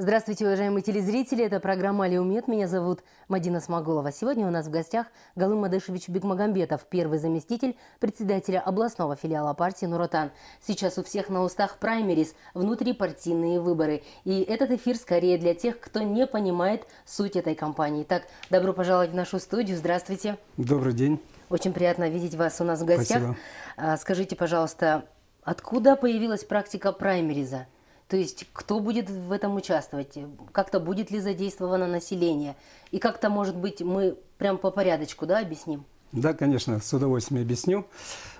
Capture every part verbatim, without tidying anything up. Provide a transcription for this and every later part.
Здравствуйте, уважаемые телезрители. Это программа «Әлеумет». Меня зовут Мадина Смогулова. Сегодня у нас в гостях Галым Мадышевич Бекмагамбетов, первый заместитель председателя областного филиала партии «Нур-Отан». Сейчас у всех на устах праймериз, внутрипартийные выборы. И этот эфир скорее для тех, кто не понимает суть этой кампании. Так, добро пожаловать в нашу студию. Здравствуйте. Добрый день. Очень приятно видеть вас у нас в гостях. Спасибо. Скажите, пожалуйста, откуда появилась практика праймериза? То есть, кто будет в этом участвовать? Как-то будет ли задействовано население? И как-то, может быть, мы прям по порядочку, да, объясним? Да, конечно, с удовольствием объясню.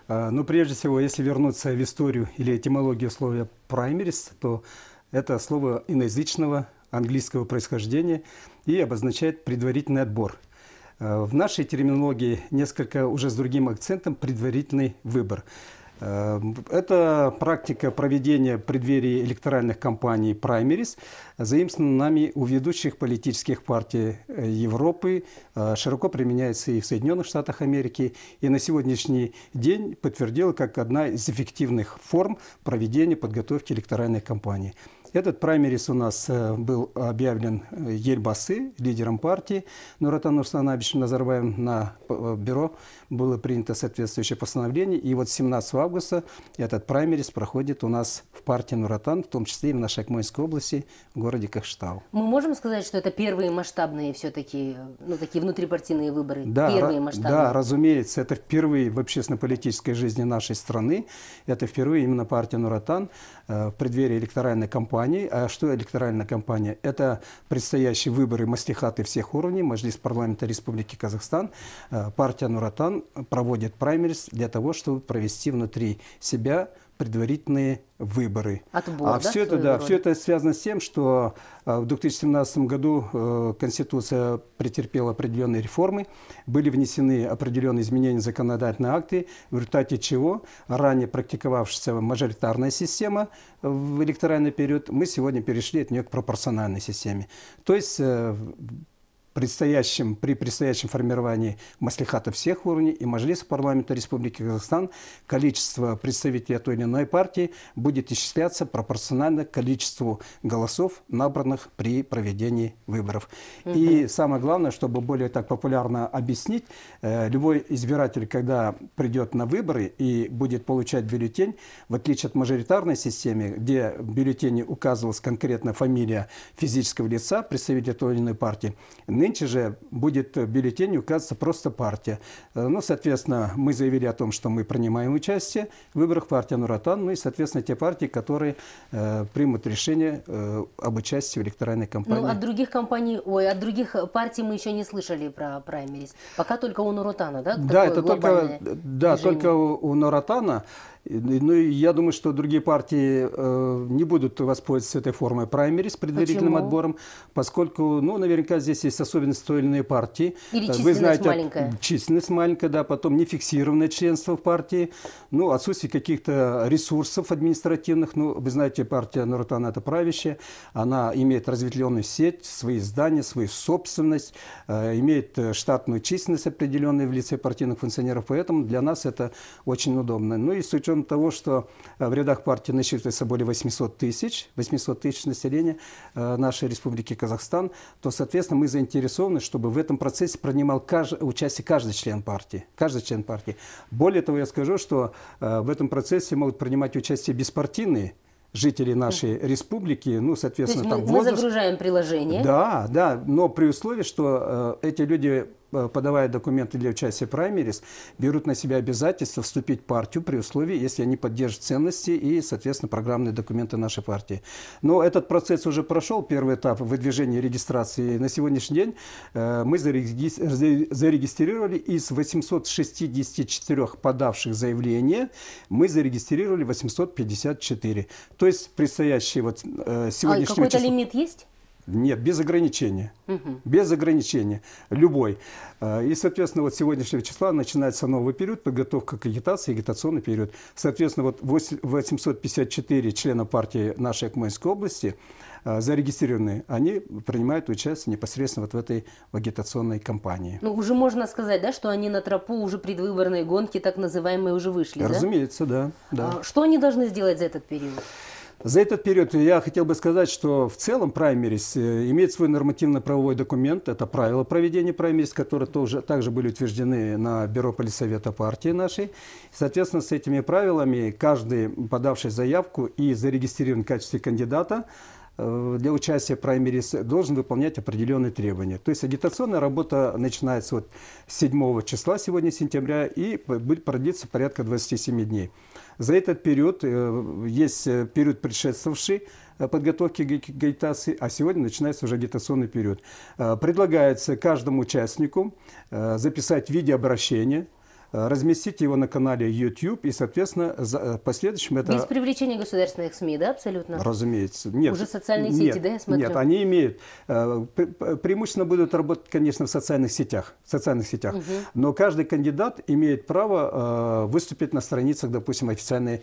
Но прежде всего, если вернуться в историю или этимологию слова «праймериз», то это слово иноязычного английского происхождения и обозначает «предварительный отбор». В нашей терминологии несколько уже с другим акцентом «предварительный выбор». Эта практика проведения в преддверии электоральных кампаний праймериз заимствована нами у ведущих политических партий Европы, широко применяется и в Соединенных Штатах Америки, и на сегодняшний день подтвердила как одна из эффективных форм проведения подготовки электоральной кампании. Этот праймериз у нас был объявлен Ельбасы, лидером партии Нурсултана Абишевича Назарбаева. На бюро было принято соответствующее постановление. И вот семнадцатого августа этот праймериз проходит у нас в партии Нур-Отан, в том числе и в нашей Акмолинской области, в городе Кокшетау. Мы можем сказать, что это первые масштабные все-таки, ну, такие внутрипартийные выборы? Да, первые масштабные. Да, разумеется, это впервые в общественно-политической жизни нашей страны. Это впервые именно партия Нур-Отан в преддверии электоральной кампании. А что электоральная кампания? Это предстоящие выборы маслихаты всех уровней, Мажилис парламента Республики Казахстан. Партия Нур-Отан проводит праймериз для того, чтобы провести внутри себя предварительные выборы. Отбор, а да, все, это, да, все это связано с тем, что в две тысячи семнадцатом году Конституция претерпела определенные реформы, были внесены определенные изменения в законодательные акты, в результате чего ранее практиковавшаяся мажоритарная система в электоральный период, мы сегодня перешли от нее к пропорциональной системе. То есть Предстоящим, при предстоящем формировании маслихата всех уровней и Мажилиса парламента Республики Казахстан количество представителей той или иной партии будет исчисляться пропорционально количеству голосов, набранных при проведении выборов. Угу. И самое главное, чтобы более так популярно объяснить, любой избиратель, когда придет на выборы и будет получать бюллетень, в отличие от мажоритарной системы, где в бюллетене указывалась конкретно фамилия физического лица, представителя той или иной партии, нынче же будет в бюллетене указываться просто партия. Ну, соответственно, мы заявили о том, что мы принимаем участие в выборах партии Нур-Отан, ну и, соответственно, те партии, которые э, примут решение э, об участии в электоральной кампании. Ну, от других компаний, ой, от других партий мы еще не слышали про праймериз. Пока только у Нур-Отана, да? Да, это только, да, только у, у Нур-Отана. Ну, я думаю, что другие партии э, не будут воспользоваться этой формой праймериз, предварительным Почему? отбором, поскольку, ну, наверняка здесь есть особенности той или иной партии. Или численность Вы знаете, маленькая. Численность маленькая, да, потом нефиксированное членство в партии, ну, отсутствие каких-то ресурсов административных. Ну, вы знаете, партия Нур-Отана – это правящая, она имеет разветвленную сеть, свои здания, свою собственность, э, имеет штатную численность определенную в лице партийных функционеров, поэтому для нас это очень удобно. Ну, и с учетом того, что в рядах партии насчитывается более восьмисот тысяч, восьмисот тысяч населения нашей Республики Казахстан, то, соответственно, мы заинтересованы, чтобы в этом процессе принимал каж... участие каждый член партии. Каждый член партии. Более того, я скажу, что в этом процессе могут принимать участие беспартийные жители нашей mm. республики, ну, соответственно, то есть мы, там возраст... мы загружаем приложение. Да, да, но при условии, что э, эти люди, подавая документы для участия в праймериз, берут на себя обязательство вступить в партию при условии, если они поддержат ценности и, соответственно, программные документы нашей партии. Но этот процесс уже прошел, первый этап выдвижения регистрации. На сегодняшний день мы зарегистрировали из восьмисот шестидесяти четырёх подавших заявления, мы зарегистрировали восемьсот пятьдесят четыре. То есть предстоящие вот сегодняшнего... А какой-то лимит есть? Нет, без ограничения. Угу. Без ограничения. Любой. И, соответственно, вот с сегодняшнего числа начинается новый период, подготовка к агитации, агитационный период. Соответственно, вот восемьсот пятьдесят четыре члена партии нашей Акмолинской области зарегистрированные, они принимают участие непосредственно вот в этой агитационной кампании. Ну, уже можно сказать, да, что они на тропу уже предвыборной гонки, так называемые, уже вышли, да? Разумеется, да. да. А что они должны сделать за этот период? За этот период я хотел бы сказать, что в целом праймериз имеет свой нормативно-правовой документ. Это правила проведения праймериз, которые тоже, также были утверждены на бюро политсовета партии нашей. Соответственно, с этими правилами каждый, подавший заявку и зарегистрированный в качестве кандидата для участия в праймериз, должен выполнять определенные требования. То есть агитационная работа начинается вот седьмого числа, сегодня сентября, и будет продлиться порядка двадцати семи дней. За этот период есть период, предшествовавший подготовки к агитации, а сегодня начинается уже агитационный период. Предлагается каждому участнику записать видеообращение, разместить его на канале ютуб и, соответственно, в последующем это... Без привлечения государственных СМИ, да, абсолютно? Разумеется. Нет. Уже социальные сети, нет, да, я смотрю? Нет, они имеют... Преимущественно будут работать, конечно, в социальных сетях. В социальных сетях. Угу. Но каждый кандидат имеет право выступить на страницах, допустим, официальной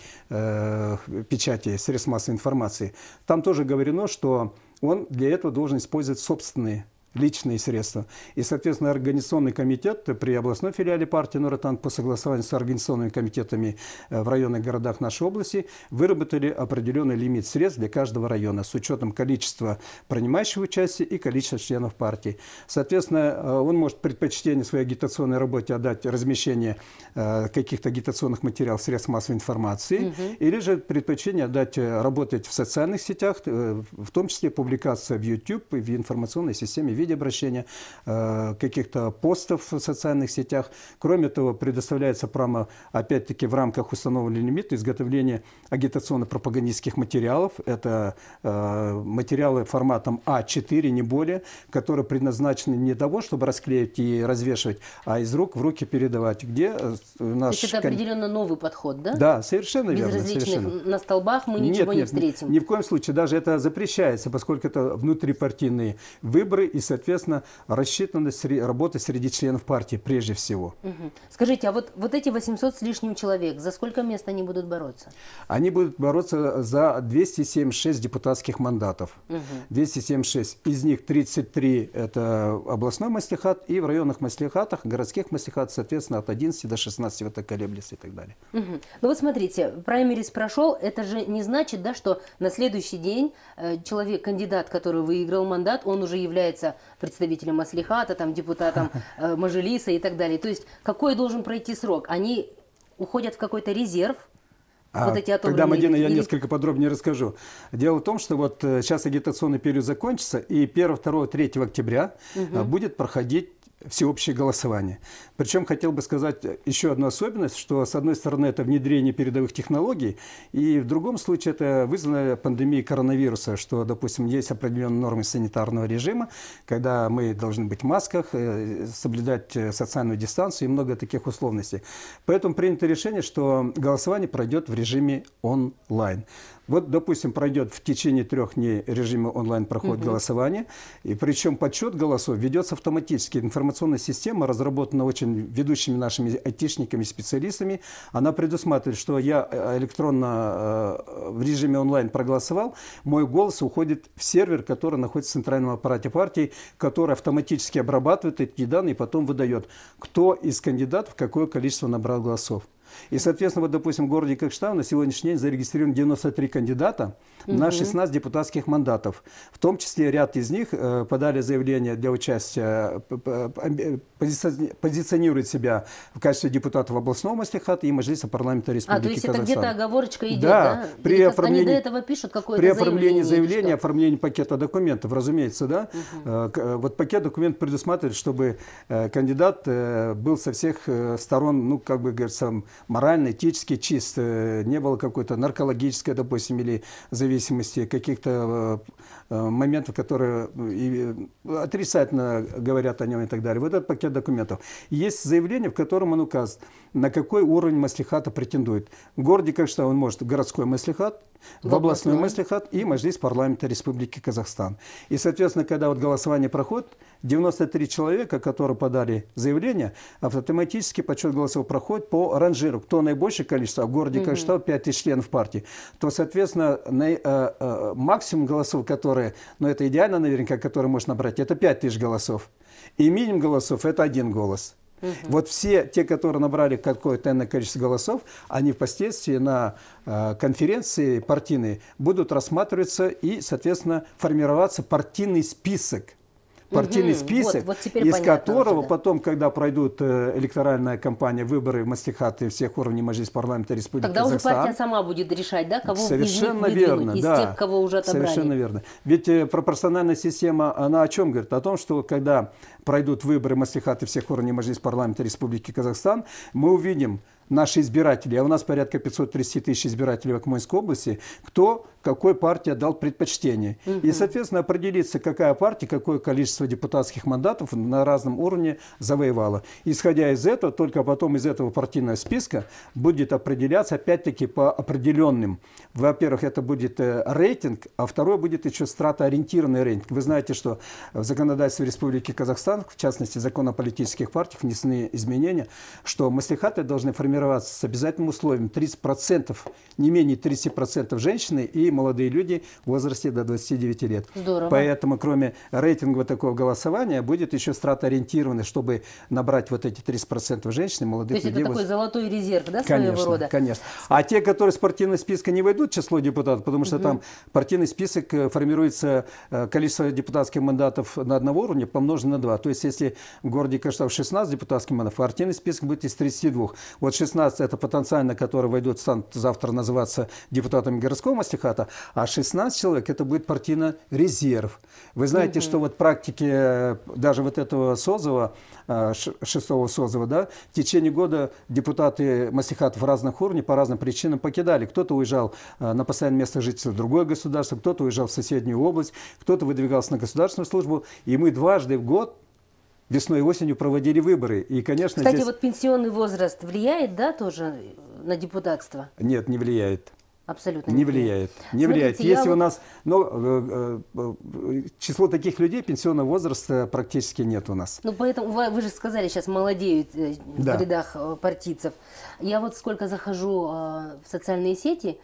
печати, средств массовой информации. Там тоже говорено, что он для этого должен использовать собственные личные средства. И, соответственно, организационный комитет при областной филиале партии Нур-Отан по согласованию с организационными комитетами в районных городах нашей области выработали определенный лимит средств для каждого района с учетом количества принимающих участие и количества членов партии. Соответственно, он может предпочтение своей агитационной работе отдать размещение каких-то агитационных материалов средств массовой информации, угу. или же предпочтение отдать работать в социальных сетях, в том числе публикация в ютуб, в информационной системе видео, обращения, каких-то постов в социальных сетях. Кроме того, предоставляется право, опять-таки, в рамках установленного лимита изготовления агитационно-пропагандистских материалов. Это материалы форматом а четыре, не более, которые предназначены не того, чтобы расклеить и развешивать, а из рук в руки передавать. Где наш... То есть это определенно новый подход, да? Да, совершенно верно. Без различных на столбах мы ничего не встретим. Ни в коем случае. Даже это запрещается, поскольку это внутрипартийные выборы и, соответственно, рассчитана работа среди членов партии прежде всего. Угу. Скажите, а вот, вот эти восемьсот с лишним человек, за сколько мест они будут бороться? Они будут бороться за двести семьдесят шесть депутатских мандатов. Угу. двести семьдесят шесть. Из них тридцать три – это областной маслихат, и в районных маслихатах, городских маслихатах, соответственно, от одиннадцати до шестнадцати вот так колеблется и так далее. Угу. Ну вот смотрите, праймериз прошел, это же не значит, да, что на следующий день человек, кандидат, который выиграл мандат, он уже является представителем маслихата, там, депутатом э, Мажилиса и так далее. То есть какой должен пройти срок? Они уходят в какой-то резерв? А, вот эти тогда, Мадина, я несколько подробнее расскажу. Дело в том, что вот сейчас агитационный период закончится, и первого, второго, третьего октября угу. будет проходить всеобщее голосование. Причем хотел бы сказать еще одну особенность, что с одной стороны это внедрение передовых технологий, и в другом случае это вызвано пандемией коронавируса, что, допустим, есть определенные нормы санитарного режима, когда мы должны быть в масках, соблюдать социальную дистанцию и много таких условностей. Поэтому принято решение, что голосование пройдет в режиме онлайн. Вот, допустим, пройдет в течение трех дней режима онлайн проходит угу. голосование, и причем подсчет голосов ведется автоматически. Информационная система разработана очень ведущими нашими айтишниками, специалистами. Она предусматривает, что я электронно э, в режиме онлайн проголосовал, мой голос уходит в сервер, который находится в центральном аппарате партии, который автоматически обрабатывает эти данные и потом выдает, кто из кандидатов какое количество набрал голосов. И, соответственно, вот, допустим, в городе Кокшетау на сегодняшний день зарегистрировано девяносто три кандидата угу. на шестнадцать депутатских мандатов. В том числе ряд из них подали заявление для участия, позиционируют себя в качестве депутатов областного маслихата и Мажилиса парламента Республики Казахстан. А, то есть это где-то оговорочка идет, да? Да. При оформлении, они до этого пишут какое-то заявление. При оформлении заявления, оформлении пакета документов, разумеется, да? Угу. Вот пакет документов предусматривает, чтобы кандидат был со всех сторон, ну, как бы, говорится, морально, этически чист, не было какой-то наркологической, допустим, или зависимости, каких-то моментов, которые отрицательно говорят о нем и так далее. Вот этот пакет документов. Есть заявление, в котором он указывает, на какой уровень маслихата претендует. В городе Кокшетау он может в городской маслихат, в, в областной, областной маслихат и Мажилис парламента Республики Казахстан. И, соответственно, когда вот голосование проходит, девяносто три человека, которые подали заявление, автоматически подсчет голосов проходит по ранжиру. Кто наибольшее количество, а в городе mm-hmm. Кокшетау пять тысяч членов партии, то, соответственно, на, э, э, максимум голосов, которые, ну это идеально наверняка, которые можно набрать, это пять тысяч голосов. И минимум голосов – это один голос. Угу. Вот все те, которые набрали какое-то энное количество голосов, они впоследствии на э, конференции партийной будут рассматриваться и, соответственно, формироваться партийный список. Партийный угу. список, вот, вот из которого уже, да. потом, когда пройдут электоральная кампания, выборы в маслихаты всех уровней Мажилиса парламента Республики Тогда Казахстан. Тогда уже партия сама будет решать, да, кого Совершенно из верно, из да. тех, кого уже отобрали. Совершенно верно. Ведь э, пропорциональная система, она о чем говорит? О том, что когда пройдут выборы маслихаты всех уровней Мажилиса парламента Республики Казахстан, мы увидим наши избиратели, а у нас порядка пятьсот тридцать тысяч избирателей в Акмолинской области, кто какой партии отдал предпочтение. Угу. И, соответственно, определиться, какая партия, какое количество депутатских мандатов на разном уровне завоевала. Исходя из этого, только потом из этого партийного списка будет определяться, опять-таки, по определенным. Во-первых, это будет рейтинг, а второй будет еще стратоориентированный рейтинг. Вы знаете, что в законодательстве Республики Казахстан, в частности, закон о политических партиях, внесены изменения, что маслихаты должны формировать с обязательным условием тридцать процентов, не менее тридцати процентов женщины и молодые люди в возрасте до двадцати девяти лет. Здорово. Поэтому кроме рейтингового такого голосования будет еще стратоориентированный, чтобы набрать вот эти тридцать процентов женщин и молодых людей. То есть людей это такой воз... золотой резерв, да, конечно, своего рода? Конечно. А те, которые с партийного списка не войдут в число депутатов, потому что угу. там партийный список формируется количество депутатских мандатов на одного уровня помножено на два. То есть если в городе Каштав шестнадцать депутатских мандатов, партийный список будет из тридцати двух. Вот шестнадцать это потенциально, которые войдут, станут завтра называться депутатами городского маслихата, а шестнадцать человек это будет партийный резерв. Вы знаете, угу. что вот практики даже вот этого созыва, шестого созыва, да, в течение года депутаты маслихатов в разных уровнях по разным причинам покидали. Кто-то уезжал на постоянное место жительства в другое государство, кто-то уезжал в соседнюю область, кто-то выдвигался на государственную службу, и мы дважды в год весной и осенью проводили выборы. И, конечно, Кстати, здесь... вот пенсионный возраст влияет, да, тоже на депутатство? Нет, не влияет. Абсолютно не влияет. Не влияет. Смотрите, Если я... у нас... Ну, число таких людей пенсионного возраста практически нет у нас. Ну, поэтому вы же сказали, сейчас молодеют да. в рядах партийцев. Я вот сколько захожу в социальные сети,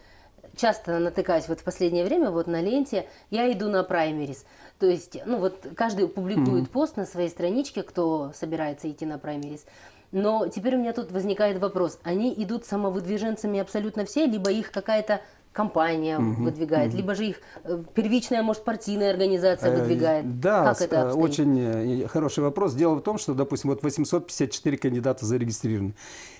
часто натыкаюсь вот в последнее время вот на ленте, я иду на праймериз. То есть, ну вот каждый публикует mm-hmm. пост на своей страничке, кто собирается идти на праймериз. Но теперь у меня тут возникает вопрос. Они идут самовыдвиженцами абсолютно все, либо их какая-то компания mm-hmm. выдвигает, mm-hmm. либо же их первичная, может, партийная организация выдвигает. Э, да, как это обстоит? Очень хороший вопрос. Дело в том, что, допустим, вот восемьсот пятьдесят четыре кандидата зарегистрированы.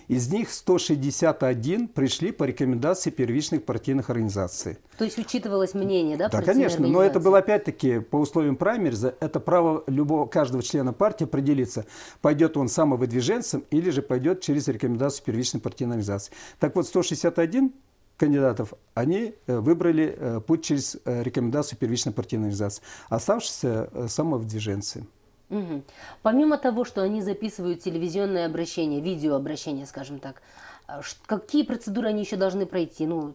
Из них сто шестьдесят один пришли по рекомендации первичных партийных организаций. То есть учитывалось мнение, да? Да, конечно, но это было опять-таки по условиям праймериза, это право любого, каждого члена партии определиться, пойдет он самовыдвиженцем или же пойдет через рекомендацию первичной партийной организации. Так вот, сто шестьдесят один кандидатов, они выбрали путь через рекомендацию первичной партийной организации, оставшиеся самовыдвиженцы. Угу. Помимо того, что они записывают телевизионное обращение, видеообращение, скажем так, какие процедуры они еще должны пройти? Ну,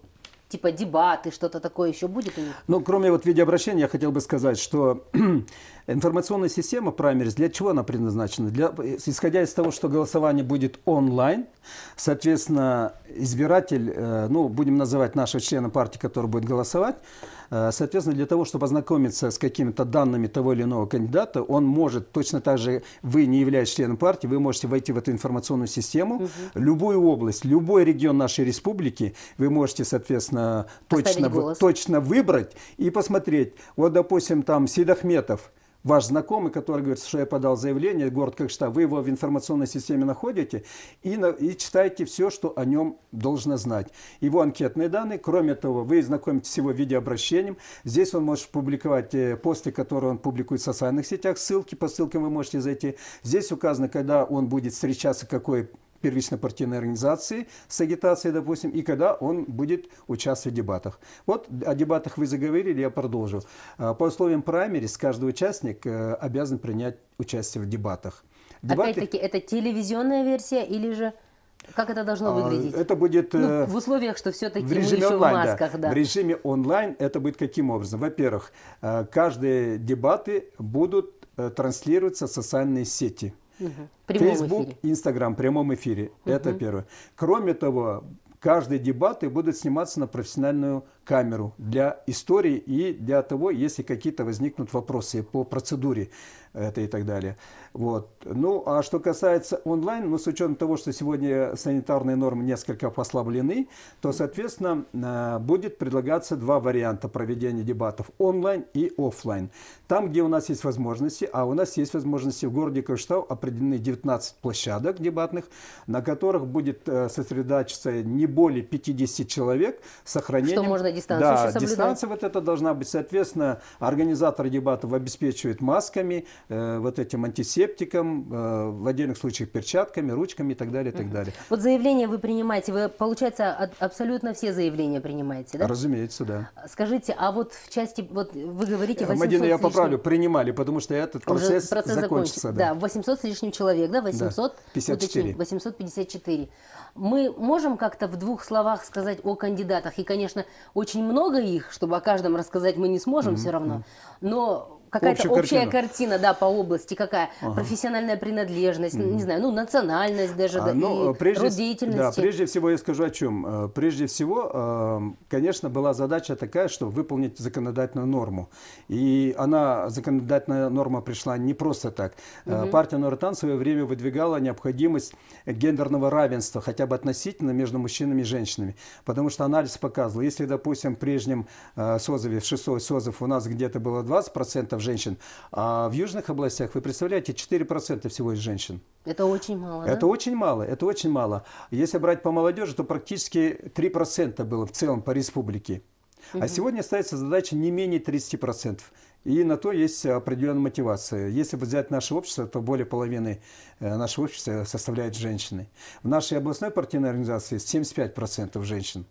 типа дебаты, что-то такое еще будет у них? Ну, кроме вот видеообращения, я хотел бы сказать, что информационная система праймериз, для чего она предназначена? Для, исходя из того, что голосование будет онлайн, соответственно, избиратель, ну, будем называть нашего члена партии, который будет голосовать, соответственно, для того, чтобы ознакомиться с какими-то данными того или иного кандидата, он может, точно так же вы, не являясь членом партии, вы можете войти в эту информационную систему, угу. любую область, любой регион нашей республики, вы можете, соответственно, точно, точно выбрать и посмотреть. Вот, допустим, там Сидахметов, ваш знакомый, который говорит, что я подал заявление, город Кокшетау, вы его в информационной системе находите и, на, и читаете все, что о нем должно знать. Его анкетные данные, кроме того, вы знакомитесь с его видеообращением. Здесь он может публиковать посты, которые он публикует в социальных сетях, ссылки, по ссылкам вы можете зайти. Здесь указано, когда он будет встречаться, какой первичной партийной организации с агитацией, допустим, и когда он будет участвовать в дебатах. Вот о дебатах вы заговорили, я продолжу. По условиям праймериз каждый участник обязан принять участие в дебатах. Дебаты... Опять-таки, это телевизионная версия или же... Как это должно выглядеть? Это будет... Ну, в условиях, что все-таки мы еще в масках. Да. Да. В режиме онлайн это будет каким образом? Во-первых, каждые дебаты будут транслироваться в социальные сети. Facebook, Instagram, в прямом эфире. Это первое. Кроме того, каждые дебаты будут сниматься на профессиональную камеру для истории и для того, если какие-то возникнут вопросы по процедуре это и так далее. Вот. Ну, а что касается онлайн, ну, с учетом того, что сегодня санитарные нормы несколько послаблены, то, соответственно, будет предлагаться два варианта проведения дебатов – онлайн и офлайн. Там, где у нас есть возможности, а у нас есть возможности в городе Кокшетау определены девятнадцать площадок дебатных, на которых будет сосредоточиться не более пятидесяти человек с сохранением… Что можно дистанцию да, еще соблюдать. Дистанция вот эта должна быть. Соответственно, организаторы дебатов обеспечивают масками, э, вот этим антисептиком, э, в отдельных случаях перчатками, ручками и так далее, и так далее. Вот заявления вы принимаете, вы, получается, от, абсолютно все заявления принимаете, да? Разумеется, да. Скажите, а вот в части, вот вы говорите… восемьсот Мадина, я поправлю, принимали, потому что этот процесс, процесс закончится. Да. Да, восемьсот с лишним человек, да, восемьсот пятьдесят четыре. восемьсот пятьдесят четыре. Мы можем как-то в двух словах сказать о кандидатах? И, конечно, очень много их, чтобы о каждом рассказать мы не сможем mm-hmm. все равно, но какая-то общая картина. картина, да, по области, какая ага. профессиональная принадлежность, mm-hmm. не знаю, ну, национальность даже, а, да, ну, прежде, род деятельности. Да, прежде всего я скажу о чем. Прежде всего, конечно, была задача такая, чтобы выполнить законодательную норму. И она, законодательная норма пришла не просто так. Mm-hmm. Партия Нур-Отан в свое время выдвигала необходимость гендерного равенства, хотя бы относительно, между мужчинами и женщинами. Потому что анализ показывал, если, допустим, в прежнем созове, в шестой созов у нас где-то было двадцать процентов женщин, а в южных областях, вы представляете, четыре процента всего из женщин. Это очень мало, Это да? очень мало, это очень мало. Если брать по молодежи, то практически три процента было в целом по республике. Угу. А сегодня ставится задача не менее тридцати процентов. И на то есть определенная мотивация. Если взять наше общество, то более половины нашего общества составляют женщины. В нашей областной партийной организации семьдесят пять процентов женщин.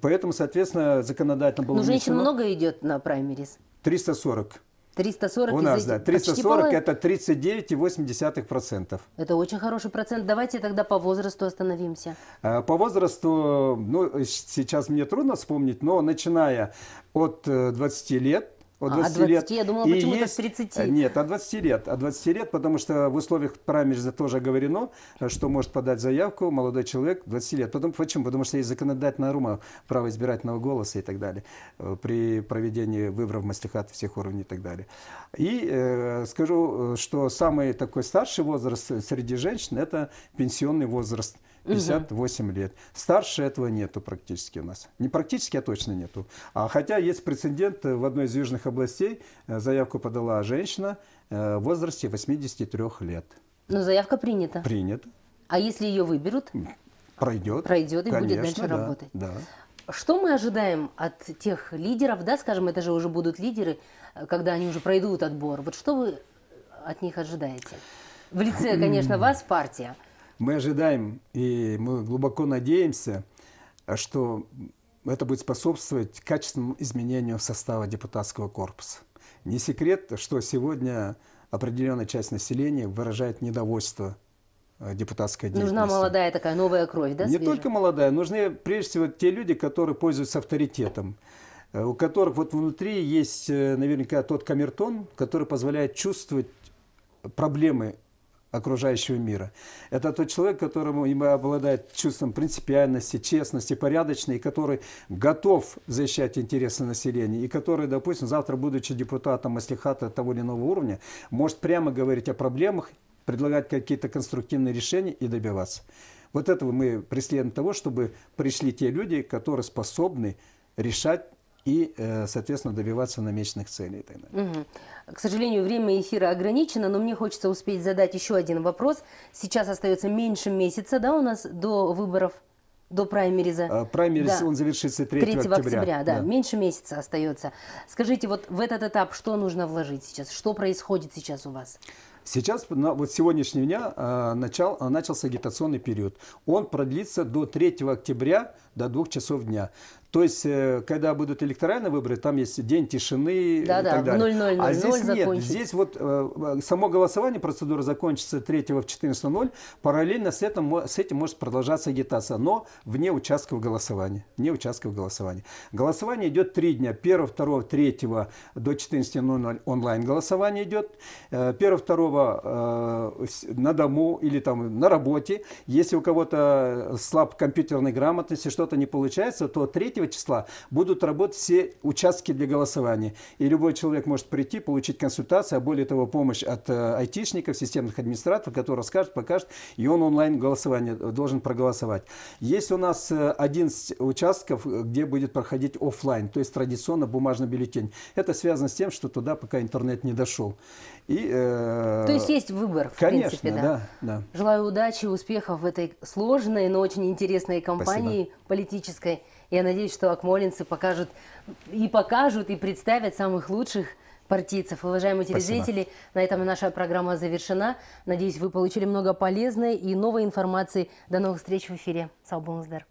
Поэтому, соответственно, законодательно было... Но женщин внесено... много идет на праймериз? триста сорок. триста сорок у нас, да. триста сорок это тридцать девять и восемь десятых процента. Это очень хороший процент. Давайте тогда по возрасту остановимся. По возрасту, ну, сейчас мне трудно вспомнить, но начиная от двадцати лет, от двадцати, а, от двадцати лет. Я думала, почему-то с тридцати. Нет, от двадцати лет. От двадцати лет, потому что в условиях праймериза тоже оговорено, что может подать заявку молодой человек двадцати лет. Потому, почему? Потому что есть законодательная норма, право избирательного голоса и так далее при проведении выборов в маслихат всех уровней и так далее. И э, скажу, что самый такой старший возраст среди женщин – это пенсионный возраст. пятьдесят восемь лет. Старше этого нету практически у нас. Не практически, а точно нету. А хотя есть прецедент в одной из южных областей. Заявку подала женщина в возрасте восьмидесяти трёх лет. Но заявка принята. Принята. А если ее выберут? Пройдет. Пройдет и Конечно, будет дальше да, работать. Да. Что мы ожидаем от тех лидеров, да, скажем, это же уже будут лидеры, когда они уже пройдут отбор. Вот что вы от них ожидаете? В лице, конечно, вас, партия. Мы ожидаем и мы глубоко надеемся, что это будет способствовать качественному изменению состава депутатского корпуса. Не секрет, что сегодня определенная часть населения выражает недовольство депутатской деятельности. Нужна молодая такая новая кровь, да? Не свежая? Только молодая, нужны прежде всего те люди, которые пользуются авторитетом, у которых вот внутри есть наверняка тот камертон, который позволяет чувствовать проблемы окружающего мира. Это тот человек, которому обладает чувством принципиальности, честности, порядочности, который готов защищать интересы населения, и который, допустим, завтра, будучи депутатом маслихата того или иного уровня, может прямо говорить о проблемах, предлагать какие-то конструктивные решения и добиваться. Вот этого мы преследуем того, чтобы пришли те люди, которые способны решать и, соответственно, добиваться намеченных целей. Угу. К сожалению, время эфира ограничено, но мне хочется успеть задать еще один вопрос. Сейчас остается меньше месяца, да, у нас до выборов, до праймериза. Праймериз, да. Он завершится третьего октября. октября да. Да. Меньше месяца остается. Скажите, вот в этот этап что нужно вложить сейчас? Что происходит сейчас у вас? Сейчас, вот с сегодняшнего дня начал, начался агитационный период. Он продлится до третьего октября, до двух часов дня. То есть, когда будут электоральные выборы, там есть день тишины да, и да, так далее. ноль ноль ноль, а здесь нет. Закончить. Здесь вот само голосование, процедура закончится третьего в четырнадцать ноль ноль. Параллельно с этим, с этим может продолжаться агитация, но вне участков голосования. Вне участков голосования. Голосование идет три дня. первого, второго, третьего до четырнадцати ноль ноль онлайн голосование идет. первого, второго на дому или там на работе. Если у кого-то слаб компьютерной грамотности, что-то не получается, то третьего двадцать третьего числа будут работать все участки для голосования. И любой человек может прийти, получить консультацию, а более того, помощь от айтишников, системных администраторов, которые расскажут, покажут, и он онлайн голосование должен проголосовать. Есть у нас одиннадцать участков, где будет проходить офлайн, то есть традиционно бумажный бюллетень. Это связано с тем, что туда пока интернет не дошел. И, э... то есть есть выбор, в конечно, принципе, да. Да, да. Желаю удачи, успехов в этой сложной, но очень интересной кампании. Спасибо. Политической. Я надеюсь, что акмолинцы покажут и покажут, и представят самых лучших партийцев. Уважаемые телезрители, спасибо. На этом наша программа завершена. Надеюсь, вы получили много полезной и новой информации. До новых встреч в эфире. Сау болыңыздар.